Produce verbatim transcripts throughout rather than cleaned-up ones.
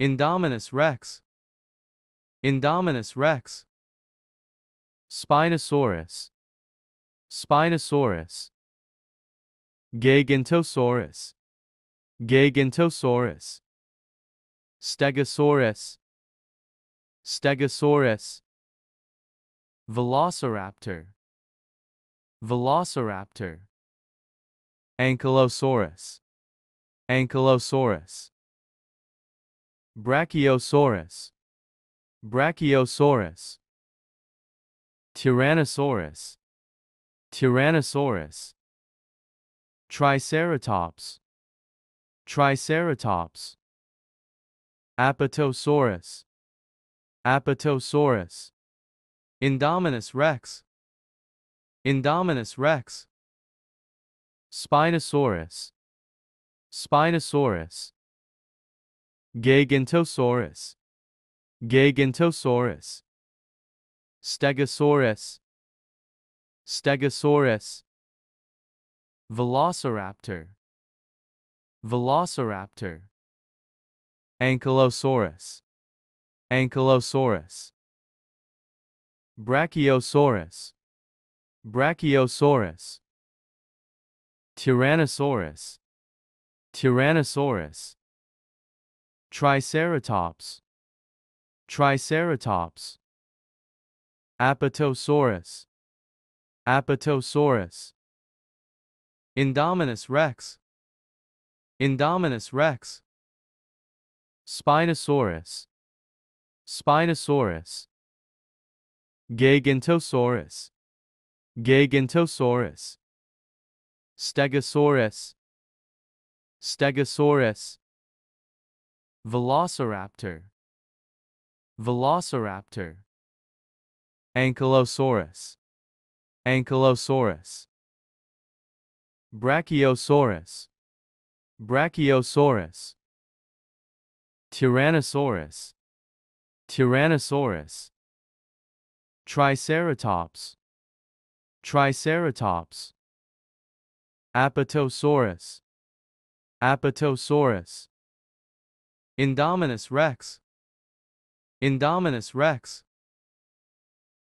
Indominus Rex. Indominus Rex. Spinosaurus. Spinosaurus. Giganotosaurus. Giganotosaurus. Stegosaurus. Stegosaurus. Velociraptor. Velociraptor. Ankylosaurus. Ankylosaurus. Brachiosaurus. Brachiosaurus. Tyrannosaurus. Tyrannosaurus. Triceratops. Triceratops. Apatosaurus. Apatosaurus. Indominus Rex. Indominus Rex. Spinosaurus. Spinosaurus. Giganotosaurus. Giganotosaurus. Stegosaurus. Stegosaurus. Velociraptor. Velociraptor. Ankylosaurus. Ankylosaurus. Brachiosaurus. Brachiosaurus. Tyrannosaurus. Tyrannosaurus. Triceratops. Triceratops. Apatosaurus. Apatosaurus. Indominus Rex. Indominus Rex. Spinosaurus. Spinosaurus. Giganotosaurus. Giganotosaurus. Stegosaurus. Stegosaurus. Velociraptor. Velociraptor. Ankylosaurus. Ankylosaurus. Brachiosaurus. Brachiosaurus. Tyrannosaurus. Tyrannosaurus. Triceratops. Triceratops. Apatosaurus. Apatosaurus. Indominus Rex. Indominus Rex.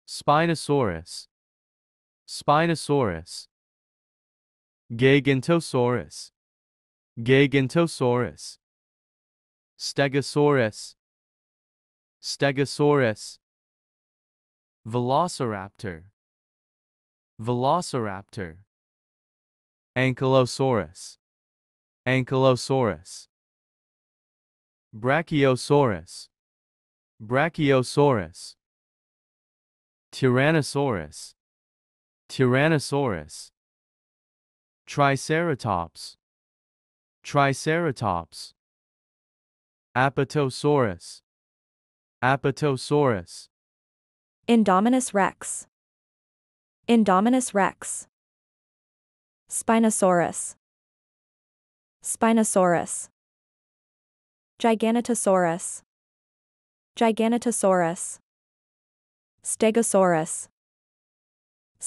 Spinosaurus. Spinosaurus. Giganotosaurus. Giganotosaurus. Stegosaurus. Stegosaurus. Velociraptor. Velociraptor. Ankylosaurus. Ankylosaurus. Brachiosaurus. Brachiosaurus. Tyrannosaurus. Tyrannosaurus. Triceratops. Triceratops. Apatosaurus. Apatosaurus. Indominus Rex. Indominus Rex. Spinosaurus. Spinosaurus. Giganotosaurus. Giganotosaurus. Stegosaurus.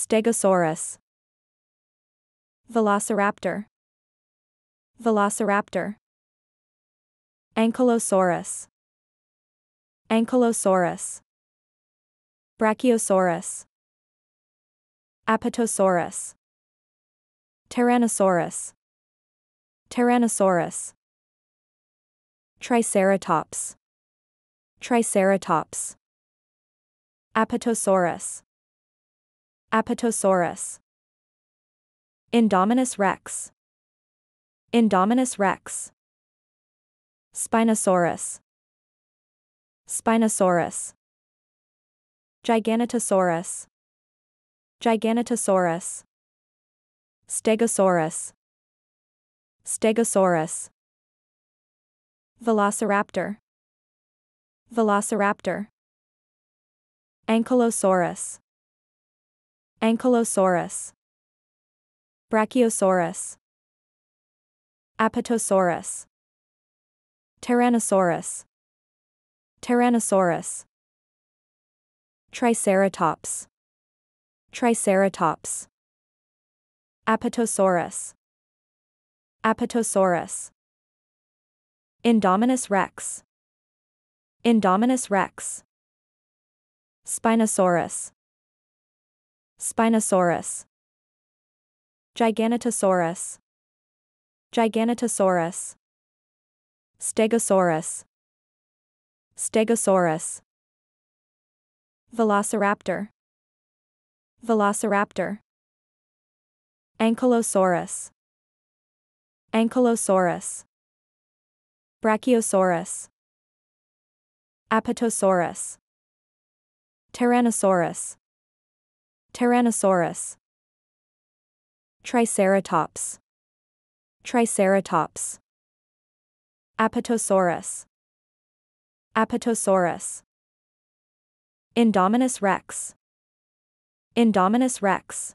Stegosaurus. Velociraptor. Velociraptor. Ankylosaurus. Ankylosaurus. Brachiosaurus. Apatosaurus. Tyrannosaurus. Tyrannosaurus. Triceratops. Triceratops. Apatosaurus. Apatosaurus. Indominus Rex. Indominus Rex. Spinosaurus. Spinosaurus. Giganotosaurus. Giganotosaurus. Stegosaurus. Stegosaurus. Velociraptor. Velociraptor. Ankylosaurus. Ankylosaurus. Brachiosaurus. Apatosaurus. Tyrannosaurus. Tyrannosaurus. Triceratops. Triceratops. Apatosaurus. Apatosaurus. Indominus Rex. Indominus Rex, Spinosaurus, Spinosaurus, Giganotosaurus, Giganotosaurus, Stegosaurus, Stegosaurus, Velociraptor, Velociraptor, Ankylosaurus, Ankylosaurus, Brachiosaurus, Apatosaurus, Tyrannosaurus, Tyrannosaurus, Triceratops, Triceratops, Apatosaurus, Apatosaurus, Indominus Rex, Indominus Rex,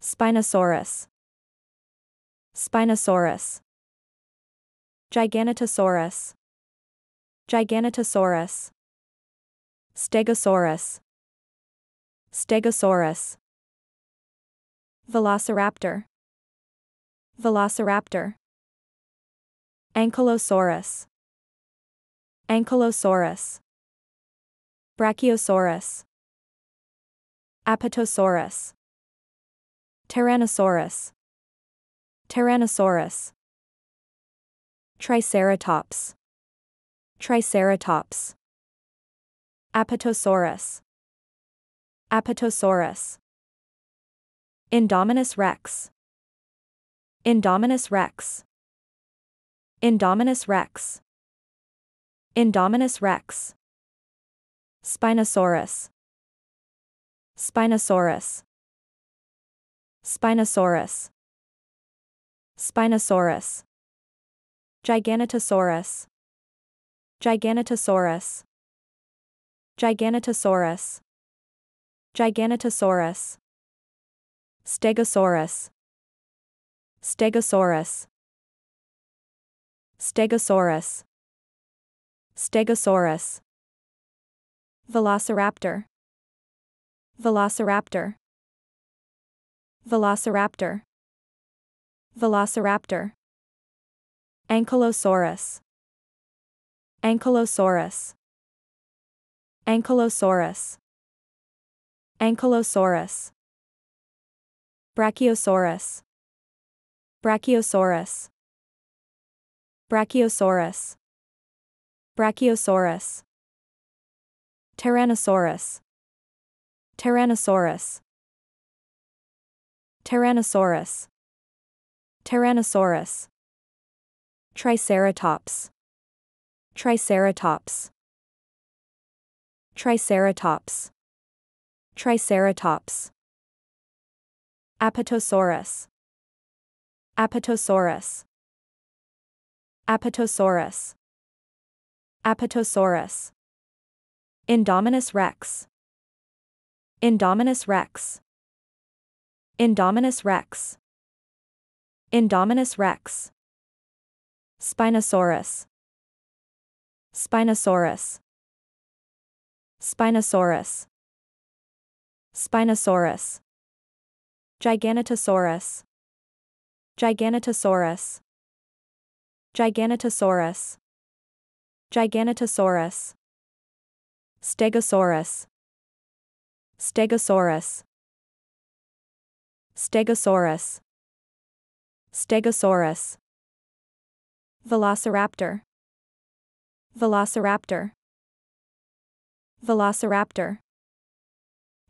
Spinosaurus, Spinosaurus, Giganotosaurus, Giganotosaurus, Stegosaurus, Stegosaurus, Velociraptor, Velociraptor, Ankylosaurus, Ankylosaurus, Brachiosaurus, Apatosaurus, Tyrannosaurus, Tyrannosaurus, Triceratops, Triceratops, Apatosaurus, Apatosaurus, Indominus Rex, Indominus Rex, Indominus Rex, Indominus Rex, Spinosaurus, Spinosaurus, Spinosaurus, Spinosaurus, Giganotosaurus, Giganotosaurus, Giganotosaurus, Giganotosaurus, Stegosaurus, Stegosaurus, Stegosaurus, Stegosaurus, Velociraptor, Velociraptor, Velociraptor, Velociraptor, Ankylosaurus, Ankylosaurus, Ankylosaurus, Ankylosaurus, Brachiosaurus, Brachiosaurus, Brachiosaurus, Brachiosaurus, Tyrannosaurus, Tyrannosaurus, Tyrannosaurus, Tyrannosaurus, Triceratops, Triceratops, Triceratops, Triceratops, Apatosaurus, Apatosaurus, Apatosaurus, Apatosaurus, Indominus Rex, Indominus Rex, Indominus Rex, Indominus Rex, Spinosaurus, Spinosaurus, Spinosaurus, Spinosaurus, Giganotosaurus, Giganotosaurus, Giganotosaurus, Giganotosaurus, Stegosaurus, Stegosaurus, Stegosaurus, Stegosaurus, Velociraptor, Velociraptor, Velociraptor,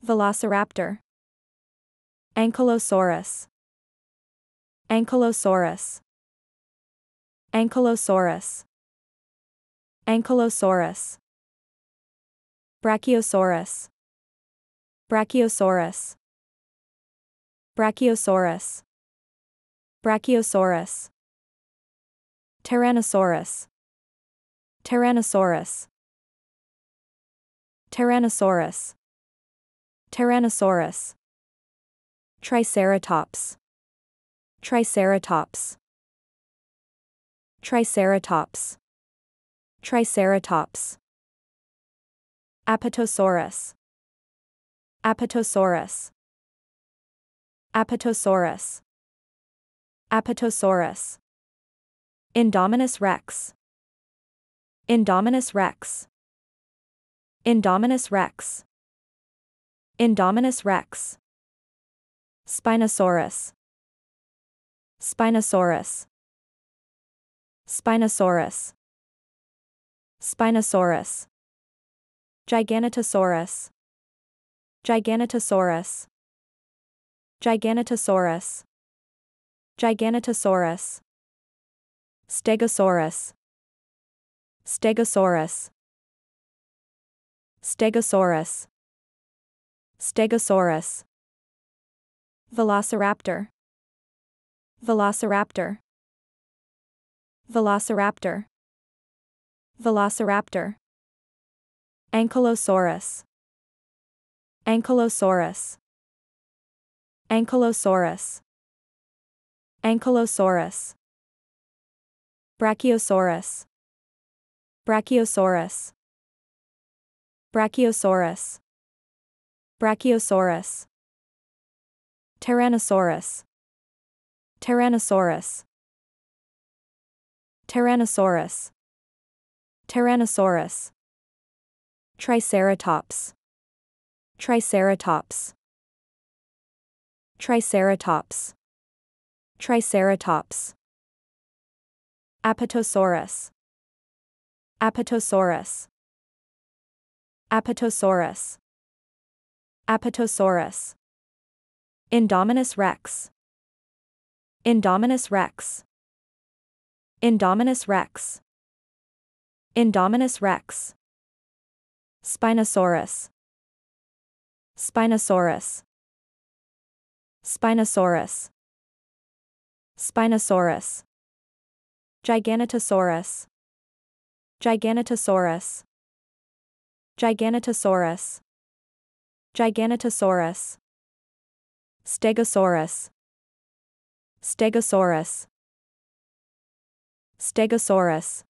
Velociraptor, Ankylosaurus, Ankylosaurus, Ankylosaurus, Ankylosaurus, Brachiosaurus, Brachiosaurus, Brachiosaurus, Brachiosaurus, Tyrannosaurus, Tyrannosaurus, Tyrannosaurus, Tyrannosaurus, Triceratops, Triceratops, Triceratops, Triceratops, Apatosaurus, Apatosaurus, Apatosaurus, Apatosaurus, Indominus Rex, Indominus Rex. Indominus Rex. Indominus Rex. Spinosaurus. Spinosaurus. Spinosaurus. Spinosaurus. Giganotosaurus. Giganotosaurus. Giganotosaurus. Giganotosaurus. Stegosaurus. Stegosaurus. Stegosaurus. Stegosaurus. Velociraptor. Velociraptor. Velociraptor. Velociraptor. Ankylosaurus. Ankylosaurus. Ankylosaurus. Ankylosaurus. Brachiosaurus. Brachiosaurus. Brachiosaurus. Brachiosaurus. Tyrannosaurus. Tyrannosaurus. Tyrannosaurus. Tyrannosaurus. Triceratops. Triceratops. Triceratops. Triceratops. Apatosaurus. Apatosaurus. Apatosaurus. Apatosaurus. Indominus Rex. Indominus Rex. Indominus Rex. Indominus Rex. Spinosaurus. Spinosaurus. Spinosaurus. Spinosaurus. Giganotosaurus. Giganotosaurus. Giganotosaurus. Giganotosaurus. Stegosaurus. Stegosaurus. Stegosaurus.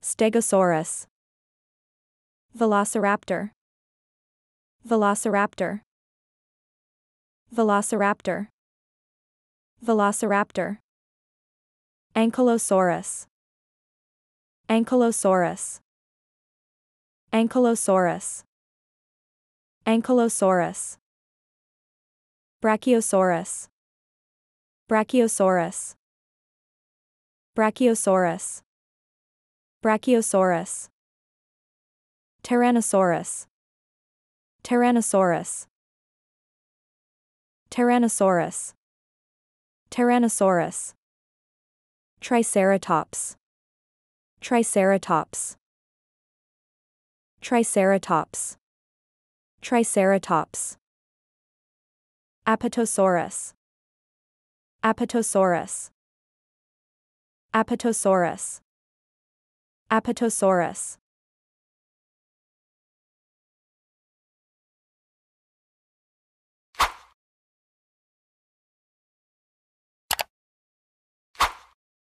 Stegosaurus. Velociraptor. Velociraptor. Velociraptor. Velociraptor. Ankylosaurus. Ankylosaurus. Ankylosaurus. Ankylosaurus. Brachiosaurus. Brachiosaurus. Brachiosaurus. Brachiosaurus. Tyrannosaurus. Tyrannosaurus. Tyrannosaurus. Tyrannosaurus. Triceratops. Triceratops. Triceratops. Triceratops. Apatosaurus. Apatosaurus. Apatosaurus. Apatosaurus.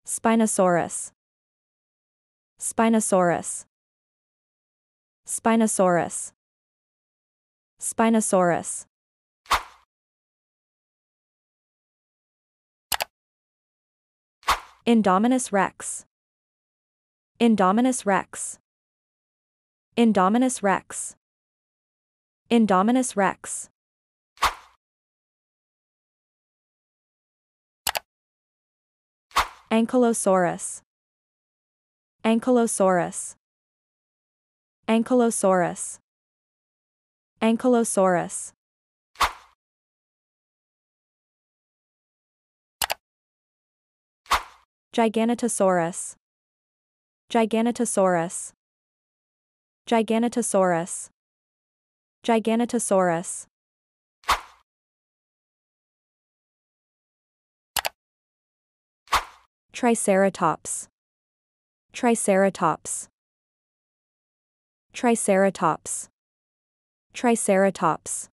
Spinosaurus. Spinosaurus. Spinosaurus. Spinosaurus. Indominus Rex. Indominus Rex. Indominus Rex. Indominus Rex. Ankylosaurus. Ankylosaurus. Ankylosaurus. Ankylosaurus. Giganotosaurus. Giganotosaurus. Giganotosaurus. Giganotosaurus. Triceratops. Triceratops. Triceratops. Triceratops.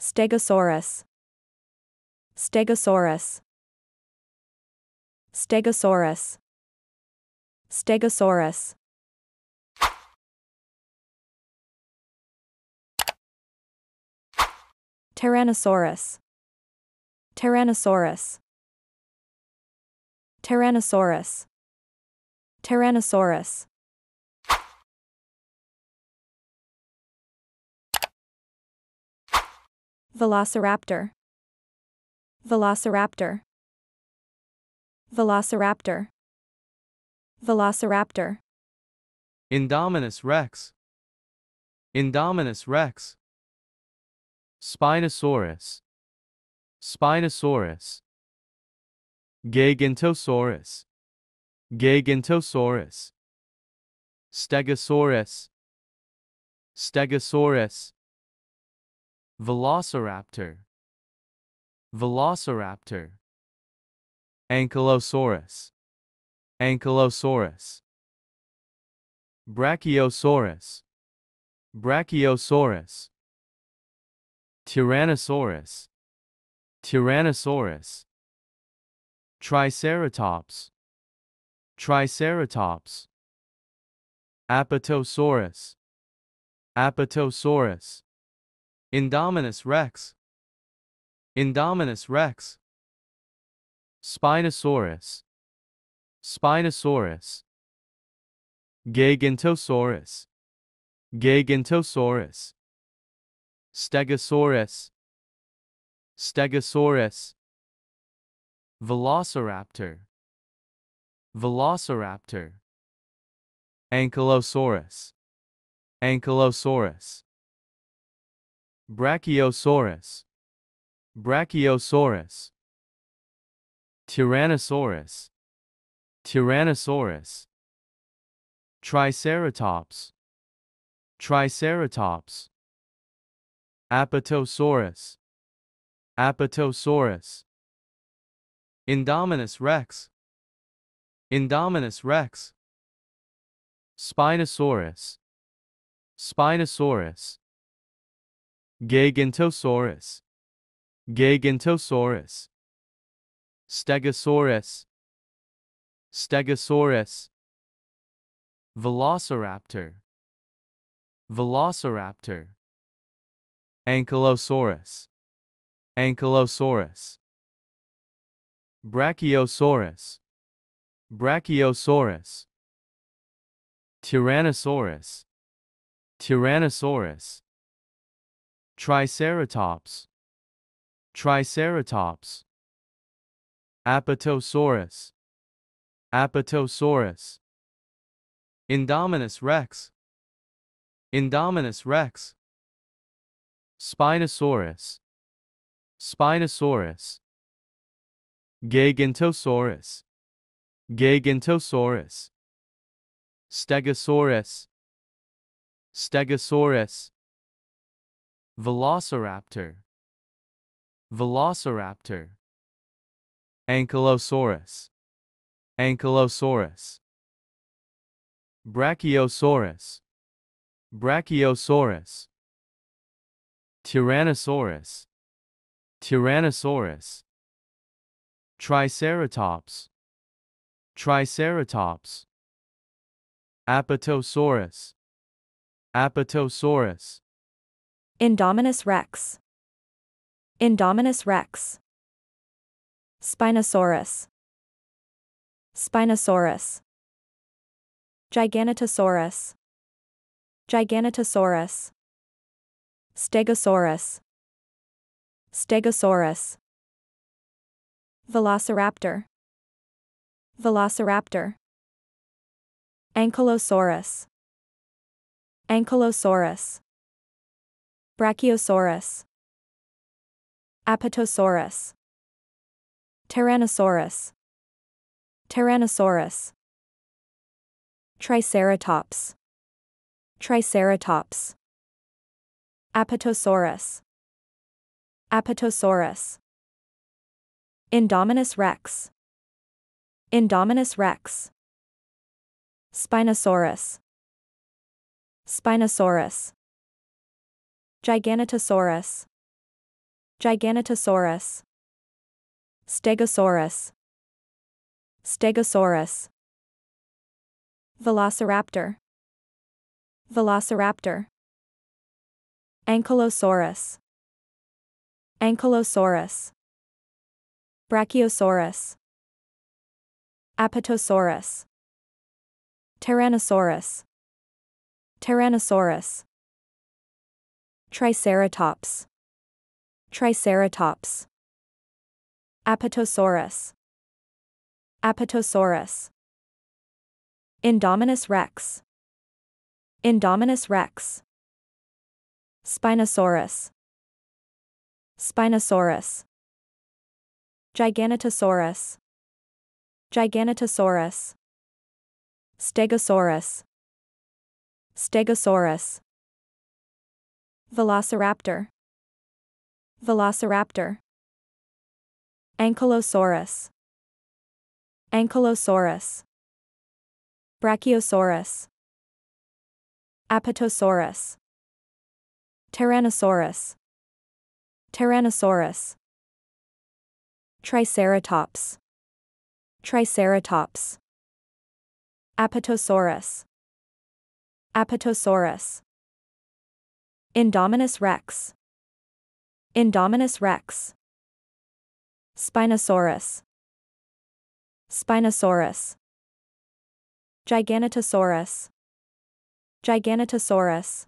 Stegosaurus. Stegosaurus. Stegosaurus. Stegosaurus. Tyrannosaurus. Tyrannosaurus, Tyrannosaurus, Tyrannosaurus. Velociraptor, Velociraptor, Velociraptor, Velociraptor. Indominus Rex, Indominus Rex. Spinosaurus, Spinosaurus. Giganotosaurus, Giganotosaurus. Stegosaurus, Stegosaurus. Velociraptor, Velociraptor. Ankylosaurus, Ankylosaurus. Brachiosaurus, Brachiosaurus. Tyrannosaurus, Tyrannosaurus. Triceratops, Triceratops. Apatosaurus, Apatosaurus. Indominus Rex, Indominus Rex. Spinosaurus, Spinosaurus. Giganotosaurus, Giganotosaurus. Stegosaurus, Stegosaurus. Velociraptor, Velociraptor. Ankylosaurus, Ankylosaurus. Brachiosaurus, Brachiosaurus. Tyrannosaurus, Tyrannosaurus. Triceratops, Triceratops. Apatosaurus, Apatosaurus. Indominus Rex, Indominus Rex. Spinosaurus, Spinosaurus. Giganotosaurus, Giganotosaurus. Stegosaurus, Stegosaurus. Velociraptor, Velociraptor. Ankylosaurus, Ankylosaurus. Brachiosaurus, Brachiosaurus. Tyrannosaurus, Tyrannosaurus. Triceratops, Triceratops. Apatosaurus, Apatosaurus. Indominus Rex, Indominus Rex. Spinosaurus, Spinosaurus. Giganotosaurus, Giganotosaurus. Stegosaurus, Stegosaurus. Velociraptor, Velociraptor. Ankylosaurus, Ankylosaurus. Brachiosaurus, Brachiosaurus. Tyrannosaurus, Tyrannosaurus. Triceratops, Triceratops. Apatosaurus, Apatosaurus. Indominus Rex, Indominus Rex. Spinosaurus, Spinosaurus. Giganotosaurus, Giganotosaurus. Stegosaurus, Stegosaurus. Velociraptor, Velociraptor. Ankylosaurus, Ankylosaurus. Brachiosaurus, Apatosaurus. Tyrannosaurus, Tyrannosaurus. Triceratops, Triceratops. Apatosaurus, Apatosaurus. Indominus Rex, Indominus Rex. Spinosaurus, Spinosaurus. Giganotosaurus, Giganotosaurus. Stegosaurus, Stegosaurus. Velociraptor, Velociraptor. Ankylosaurus, Ankylosaurus. Brachiosaurus, Apatosaurus, Tyrannosaurus, Tyrannosaurus, Triceratops, Triceratops, Apatosaurus, Apatosaurus, Indominus Rex, Indominus Rex, Spinosaurus, Spinosaurus, Giganotosaurus, Giganotosaurus, Stegosaurus, Stegosaurus, Velociraptor, Velociraptor, Ankylosaurus, Ankylosaurus, Brachiosaurus, Apatosaurus, Tyrannosaurus, Tyrannosaurus, Triceratops, Triceratops, Apatosaurus, Apatosaurus, Indominus Rex, Indominus Rex, Spinosaurus, Spinosaurus, Giganotosaurus, Giganotosaurus,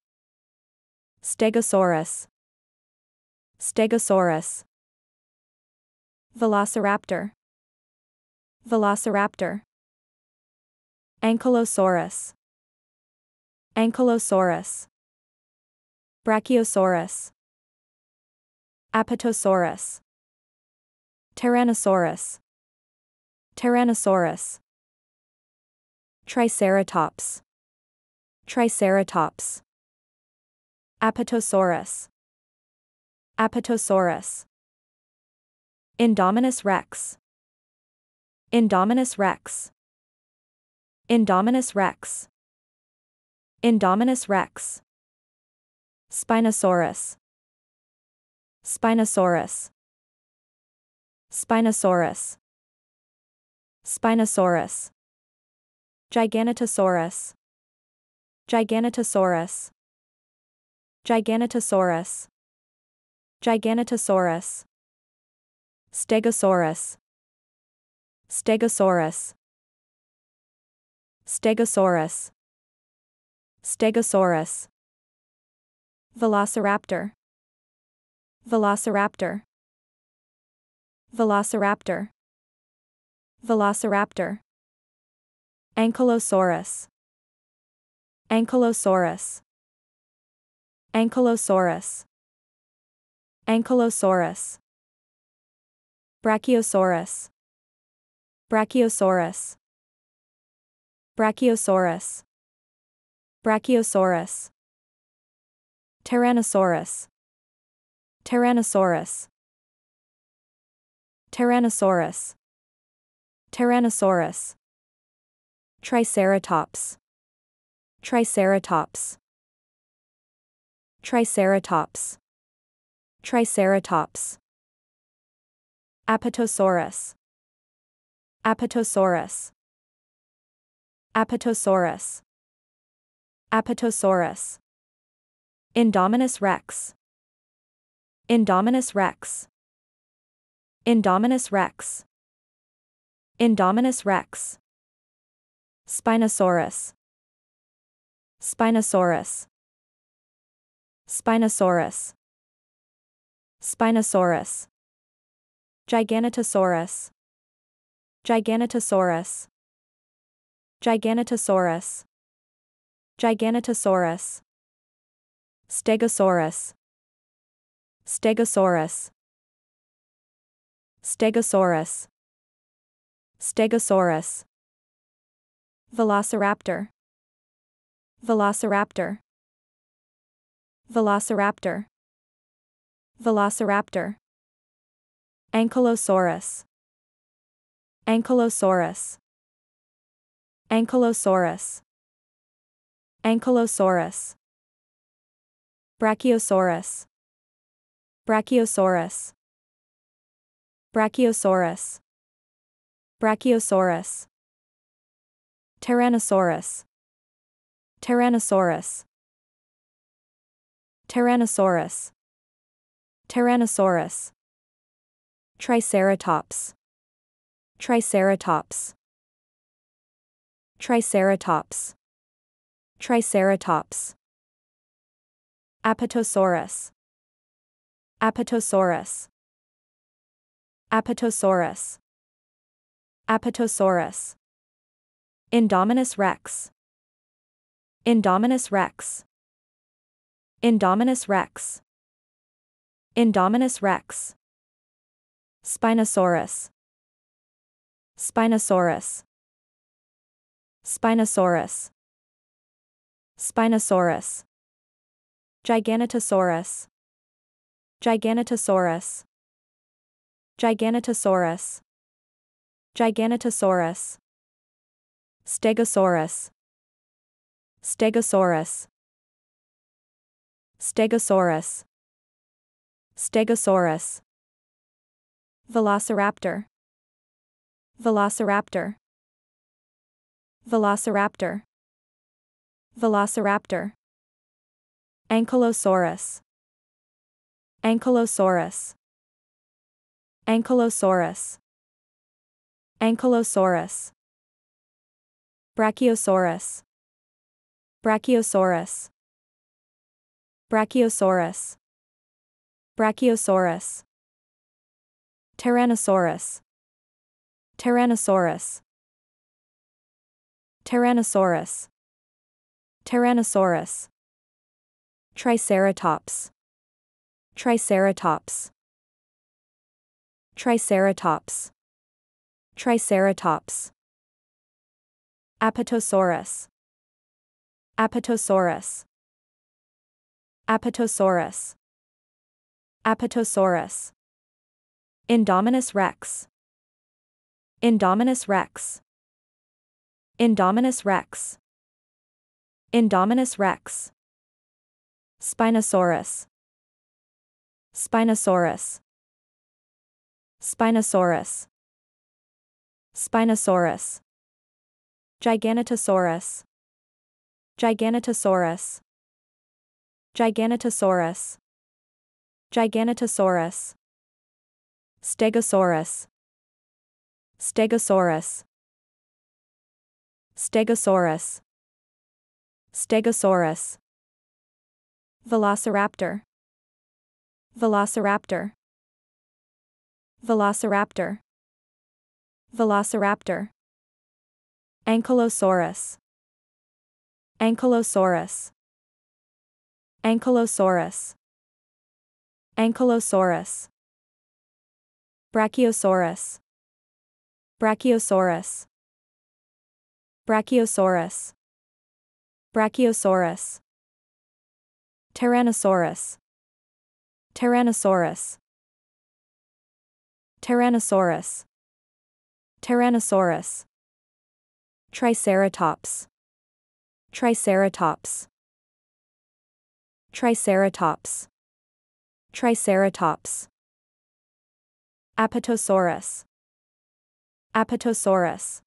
Stegosaurus, Stegosaurus, Velociraptor, Velociraptor, Ankylosaurus, Ankylosaurus, Brachiosaurus, Apatosaurus, Tyrannosaurus, Tyrannosaurus, Triceratops, Triceratops, Apatosaurus, Apatosaurus, Indominus Rex, Indominus Rex, Indominus Rex, Indominus Rex, Spinosaurus, Spinosaurus, Spinosaurus, Spinosaurus, Giganotosaurus, Giganotosaurus, Giganotosaurus, Giganotosaurus, Stegosaurus, Stegosaurus, Stegosaurus, Stegosaurus, Velociraptor, Velociraptor, Velociraptor, Velociraptor, Ankylosaurus, Ankylosaurus, Ankylosaurus, Ankylosaurus, Brachiosaurus, Brachiosaurus, Brachiosaurus, Brachiosaurus, Tyrannosaurus, Tyrannosaurus, Tyrannosaurus, Tyrannosaurus, Triceratops, Triceratops, Triceratops, Triceratops, Apatosaurus, Apatosaurus, Apatosaurus, Apatosaurus, Indominus Rex, Indominus Rex, Indominus Rex, Indominus Rex, Spinosaurus, Spinosaurus, Spinosaurus, Spinosaurus, Giganotosaurus, Giganotosaurus, Giganotosaurus, Giganotosaurus, Stegosaurus, Stegosaurus, Stegosaurus, Stegosaurus, Velociraptor, Velociraptor, Velociraptor, Velociraptor, Ankylosaurus, Ankylosaurus, Ankylosaurus, Ankylosaurus, Brachiosaurus, Brachiosaurus, Brachiosaurus, Brachiosaurus, Tyrannosaurus, Tyrannosaurus, Tyrannosaurus, Tyrannosaurus, Triceratops. Triceratops. Triceratops. Triceratops. Apatosaurus. Apatosaurus. Apatosaurus. Apatosaurus. Indominus Rex. Indominus Rex. Indominus Rex. Indominus Rex. Spinosaurus. Spinosaurus. Spinosaurus. Spinosaurus. Giganotosaurus. Giganotosaurus. Giganotosaurus. Giganotosaurus. Stegosaurus. Stegosaurus. Stegosaurus. Stegosaurus. Velociraptor. Velociraptor. Velociraptor. Velociraptor. Ankylosaurus. Ankylosaurus. Ankylosaurus. Ankylosaurus. Brachiosaurus. Brachiosaurus. Brachiosaurus. Brachiosaurus. Tyrannosaurus. Tyrannosaurus. Tyrannosaurus. Tyrannosaurus. Triceratops. Triceratops. Triceratops. Triceratops. Apatosaurus. Apatosaurus. Apatosaurus. Apatosaurus. Indominus Rex. Indominus Rex. Indominus Rex. Indominus Rex. Spinosaurus. Spinosaurus. Spinosaurus. Spinosaurus. Giganotosaurus. Giganotosaurus. Giganotosaurus. Giganotosaurus. Stegosaurus. Stegosaurus. Stegosaurus. Stegosaurus. Velociraptor. Velociraptor. Velociraptor. Velociraptor. Ankylosaurus. Ankylosaurus. Ankylosaurus. Ankylosaurus. Brachiosaurus. Brachiosaurus. Brachiosaurus. Brachiosaurus. Tyrannosaurus. Tyrannosaurus. Tyrannosaurus. Tyrannosaurus. Triceratops. Triceratops. Triceratops. Triceratops. Apatosaurus. Apatosaurus.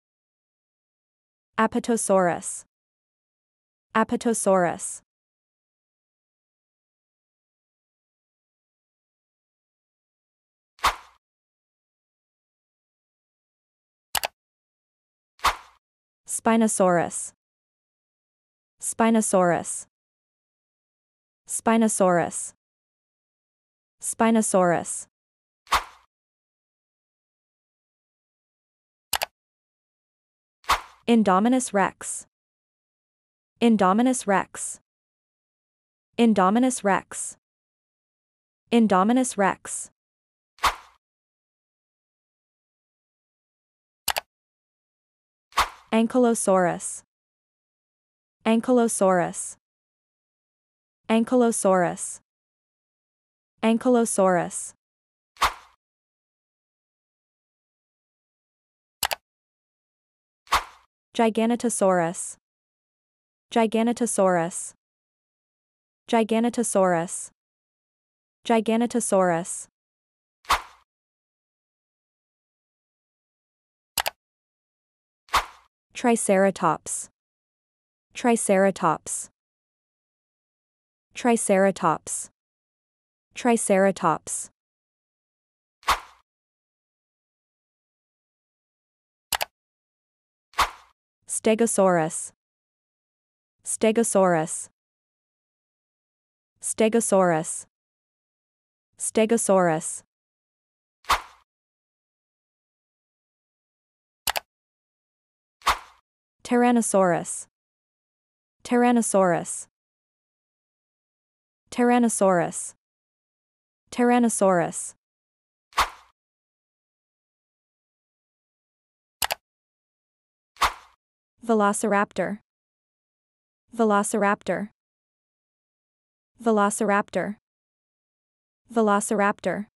Apatosaurus. Apatosaurus. Spinosaurus. Spinosaurus. Spinosaurus. Spinosaurus. Indominus Rex. Indominus Rex. Indominus Rex. Indominus Rex. Ankylosaurus. Ankylosaurus. Ankylosaurus. Ankylosaurus. Giganotosaurus. Giganotosaurus. Giganotosaurus. Giganotosaurus. Triceratops. Triceratops. Triceratops. Triceratops. Stegosaurus, Stegosaurus, Stegosaurus, Stegosaurus. Tyrannosaurus, Tyrannosaurus, Tyrannosaurus, Tyrannosaurus. Velociraptor, Velociraptor, Velociraptor, Velociraptor.